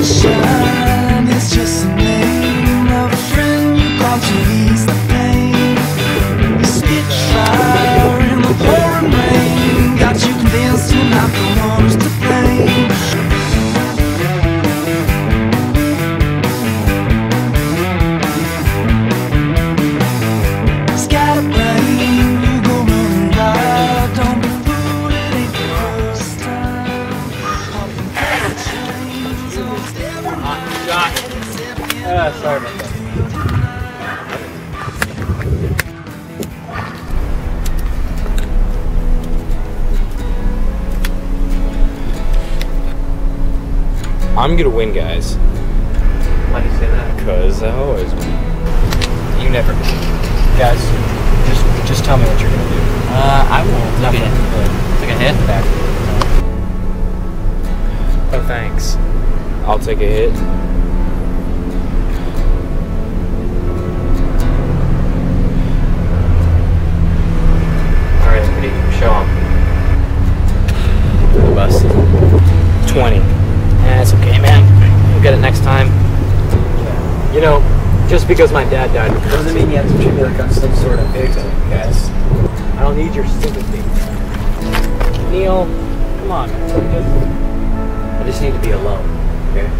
Depression is just the name of a friend you call to ease the pain. Spitfire in the pouring rain got you convinced you're not the ones to blame. Sorry about that. I'm gonna win, guys. Why do you say that? Cause I always win. You never win. Guys, just tell me what you're gonna do. I won't. Nothing. Take a hit in the back. Oh, thanks. I'll take a hit. Show him. The bus. 20. That's okay, man. We'll get it next time. Yeah. You know, just because my dad died doesn't mean you have to treat me like I'm some sort of victim, guys. I don't need your sympathy. Neal, come on, man. I just need to be alone, okay?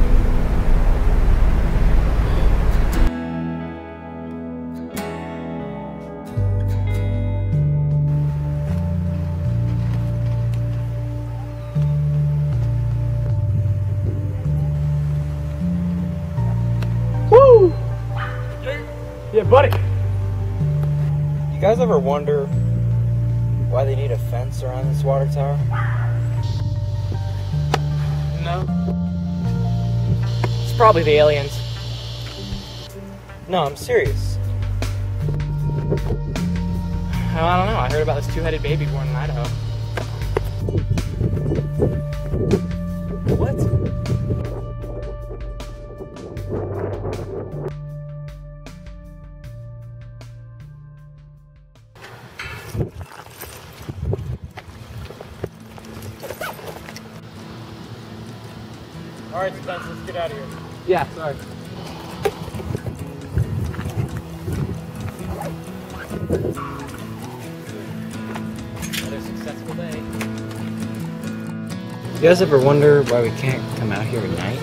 Yeah, buddy. You guys ever wonder why they need a fence around this water tower? No. It's probably the aliens. No, I'm serious. Well, I don't know. I heard about this two-headed baby born in Idaho. What? Alright, Spencer, let's get out of here. Yeah, sorry. Another successful day. You guys ever wonder why we can't come out here at night?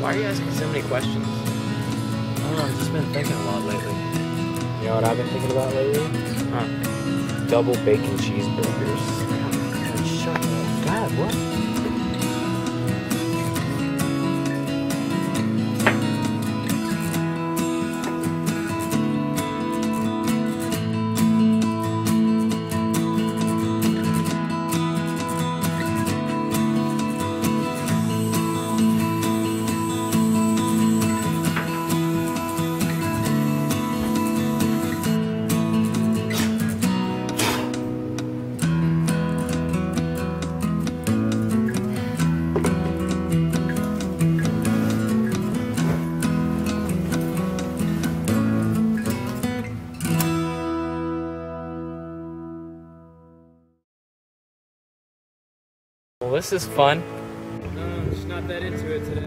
Why are you asking so many questions? I don't know, I've just been thinking a lot lately. You know what I've been thinking about lately? Huh? Double bacon cheeseburgers. Oh, shut up. God, what? Well, this is fun. No, I'm just not that into it today.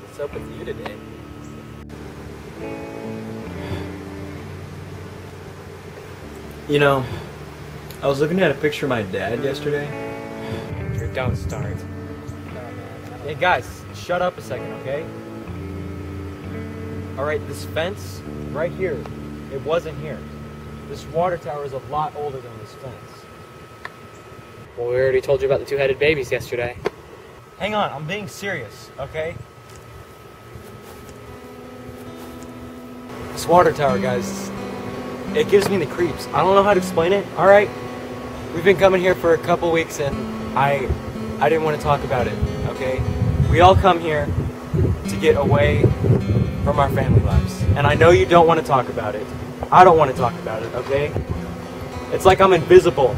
What's up with you today? You know, I was looking at a picture of my dad yesterday. Don't start. Hey guys, shut up a second, okay? Alright, this fence, right here, it wasn't here. This water tower is a lot older than this fence. Well, we already told you about the two-headed babies yesterday. Hang on, I'm being serious, okay? This water tower, guys, it gives me the creeps. I don't know how to explain it, alright? We've been coming here for a couple weeks and I didn't want to talk about it, okay? We all come here to get away from our family lives. And I know you don't want to talk about it. I don't want to talk about it, okay? It's like I'm invisible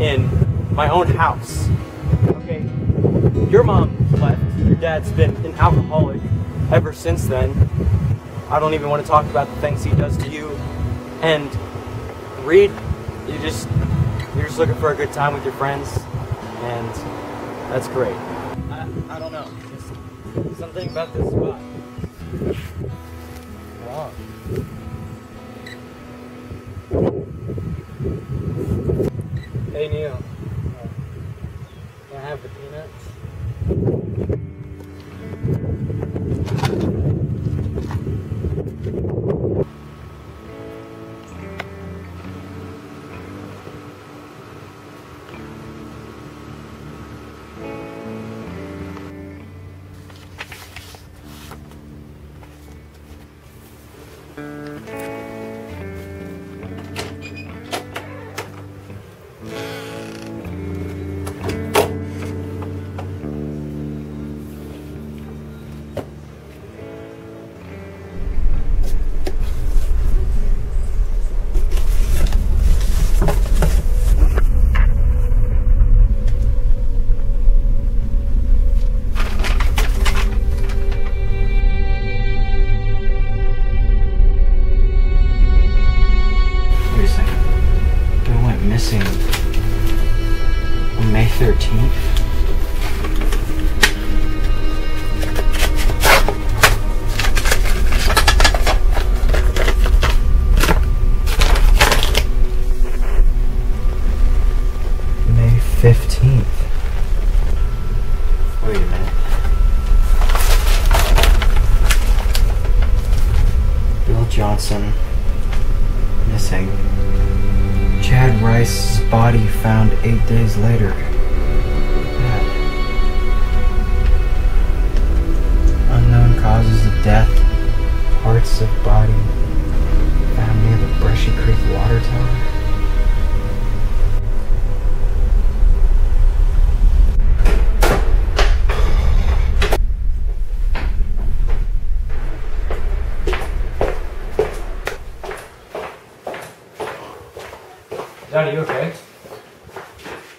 in my own house, okay? Your mom left. Your dad's been an alcoholic ever since then. I don't even want to talk about the things he does to you. And Reid, you're just looking for a good time with your friends, and that's great. I don't know, just something about this spot. Wow. Hey Neal, can I have the peanuts? On May 13th? Body found 8 days later. Dead. Unknown causes of death. Parts of body found near the Brushy Creek water tower. John, are you okay?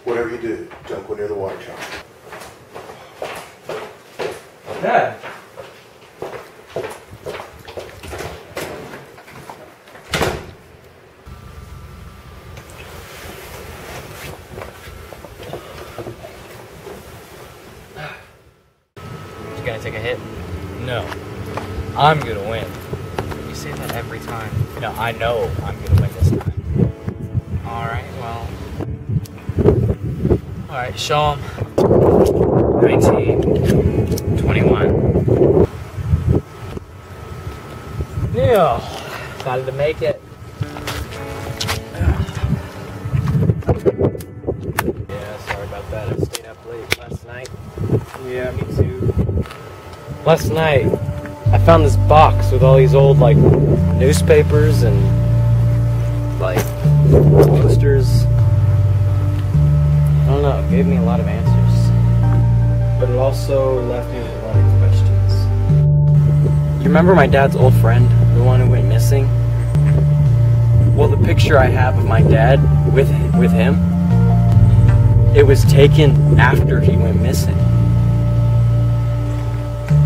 Whatever you do, don't go near the water tower. Dad! You gonna take a hit? No. I'm gonna win. You say that every time. No, I know I'm gonna win this time. Alright, well... All right, show them. 19, 21. Yeah, excited to make it. Yeah, sorry about that. I stayed up late last night. Yeah, me too. Last night, I found this box with all these old newspapers and posters. I don't know, it gave me a lot of answers, but it also left me with a lot of questions. You remember my dad's old friend, the one who went missing? Well, the picture I have of my dad with him, it was taken after he went missing.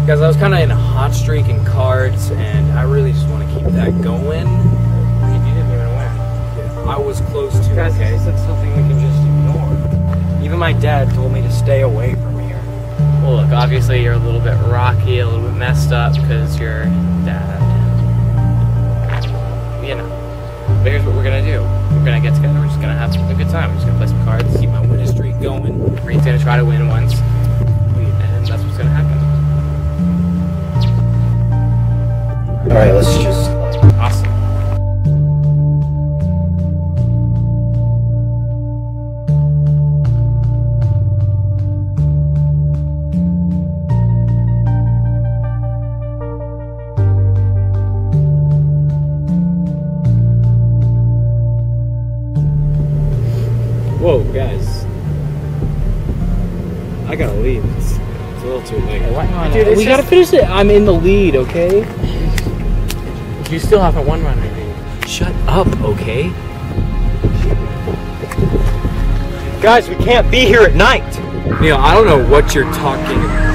Guys, I was kind of in a hot streak in cards, and I really just want to keep that going. You didn't even win. Yeah. I was close to. Guys, okay. Is that something we can just ignore? Even my dad told me to stay away from here. Well, look, obviously you're a little bit rocky, a little bit messed up because you're dad. You know. But here's what we're gonna do. We're gonna get together. We're just gonna have a good time. We're just gonna play some cards, keep my winning streak going. Reid's gonna try to win once, and that's what's gonna happen. All right, let's just. Awesome. Whoa, guys! I gotta leave. It's a little too late. Why? Dude, we gotta finish it. I'm in the lead, okay? You still have a one-run lead. Shut up, okay? Guys, we can't be here at night. Neal, I don't know what you're talking about.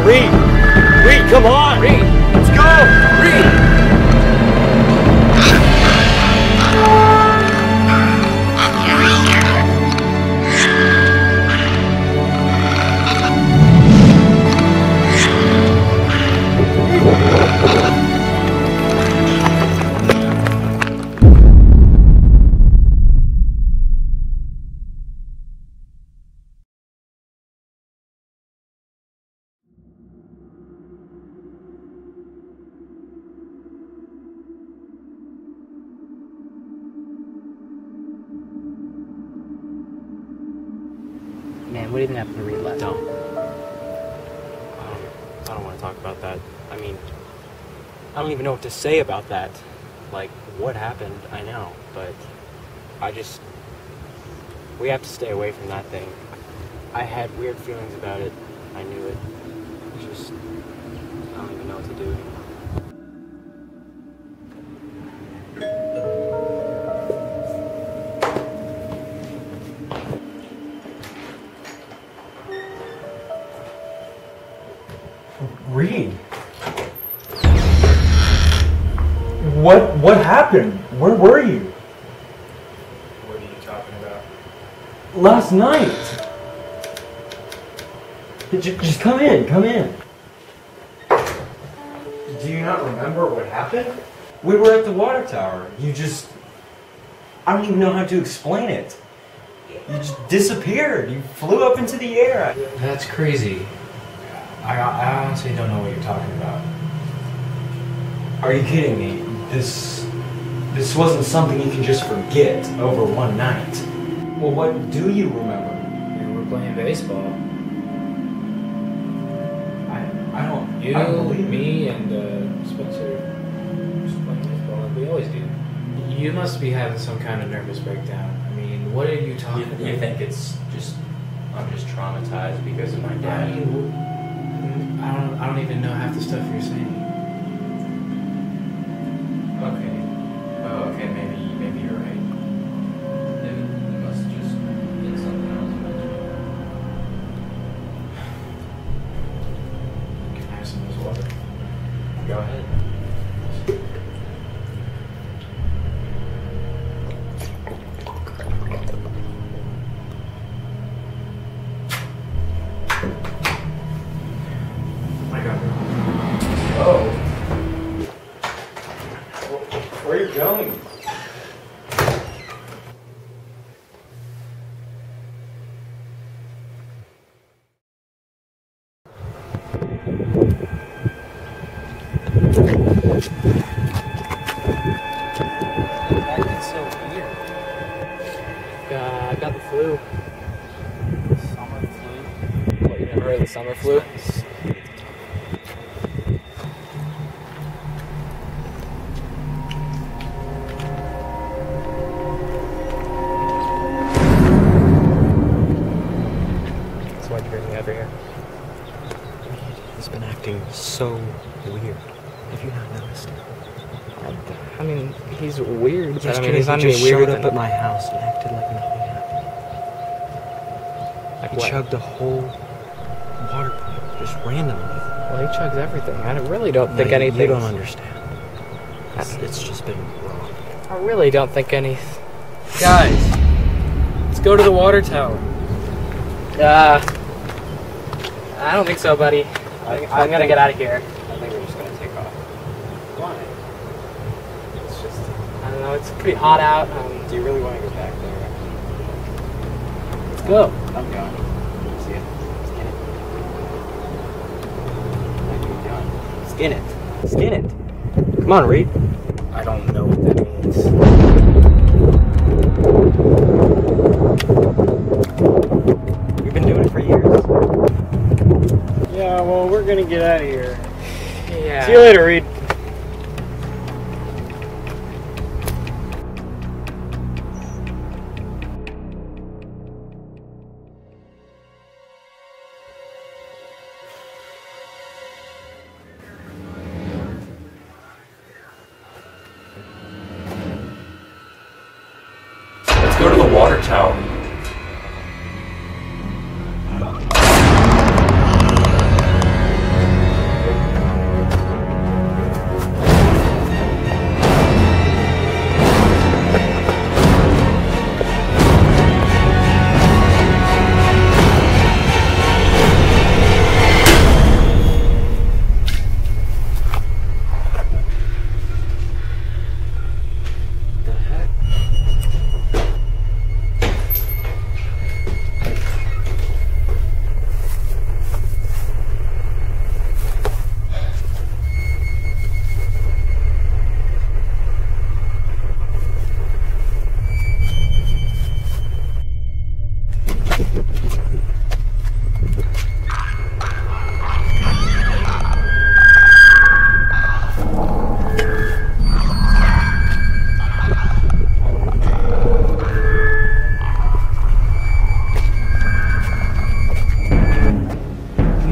on, Reid. Reid, come on, Reid. Let's go, Reid. We didn't have to read last night. I don't want to talk about that. I mean, I don't even know what to say about that. Like, what happened, I know, but we have to stay away from that thing. I had weird feelings about it. I knew it. I don't even know what to do anymore. Reid, what happened? Where were you? What are you talking about? Last night. Just come in, come in. Do you not remember what happened? We were at the water tower. You just, I don't even know how to explain it. You just disappeared. You flew up into the air. That's crazy. I honestly don't know what you're talking about. Are you kidding me? This wasn't something you can just forget over one night. Well, what do you remember? We were playing baseball. Me and Spencer just playing baseball like we always do. You must be having some kind of nervous breakdown. I mean, what are you talking about? You think it's just, I'm just traumatized because of my dad. I don't even know half the stuff you're saying. Okay. Oh, okay, maybe you're right. It must have just been something else about you. Can I have some of this water? Go ahead. Where are you going? It's so weird. I got the flu. Summer flu? What, you never heard of the summer flu? He's been acting so weird. Have you not noticed? I mean, he's weird. But I mean, he's not just showed up at my house and acted like nothing happened. Like he chugged a whole water bottle, just randomly. Well, he chugs everything. I really don't think anything. You don't understand. It's just been wrong. I really don't think anything. Guys, let's go to the water tower. I don't think so, buddy. I'm going to get out of here. I think we're just going to take off. Why? It's just, I don't know, it's pretty hot out. Do you really want to go back there? Let's go. I'm going. See ya. Skin it. What are you doing? Skin it. Skin it. Come on, Reid. I don't know what that means. We've been doing it for years. Yeah, well, we're gonna get out of here. Yeah. See you later, Reid. Let's go to the water tower.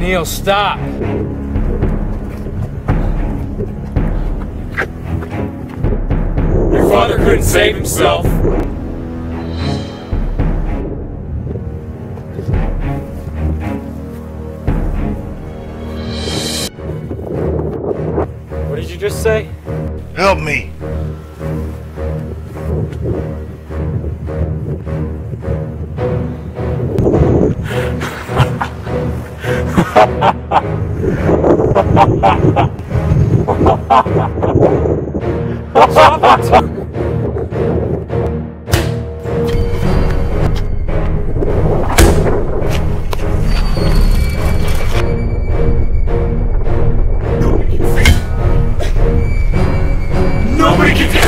Neal, stop. Your father couldn't save himself. What did you just say? Help me. Stop it! Nobody can take it!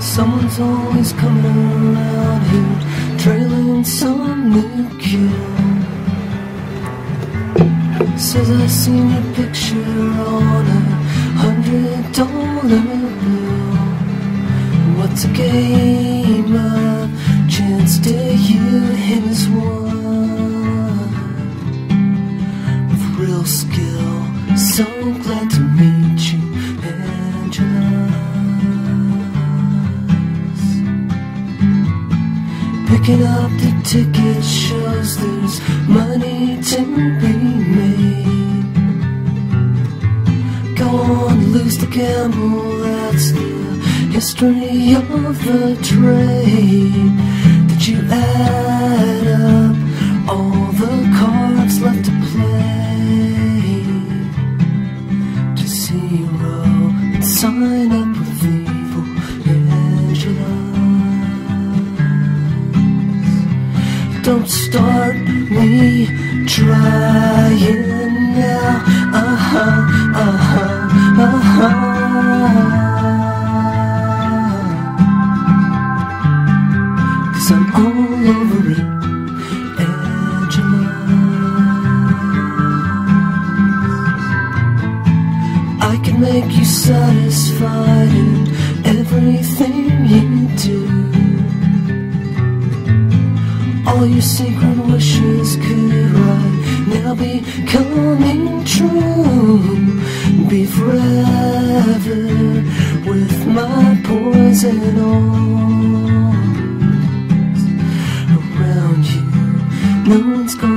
Someone's always coming around here, trailing some new cure. Says I seen your picture on $100 bill. What's a game of chance to you him as one with real skill? So glad to meet you, Angela. Picking up the ticket shows there's money to be made. Go on, lose the gamble, that's the history of the trade. That you add up all the cards left to play to zero and sign up with evil Angela. Don't start me trying now. Cause I'm all over it, Angela. I can make you satisfied in everything you do. All your secret wishes could right now be coming true. Be forever with my poison arms around you. No one's gonna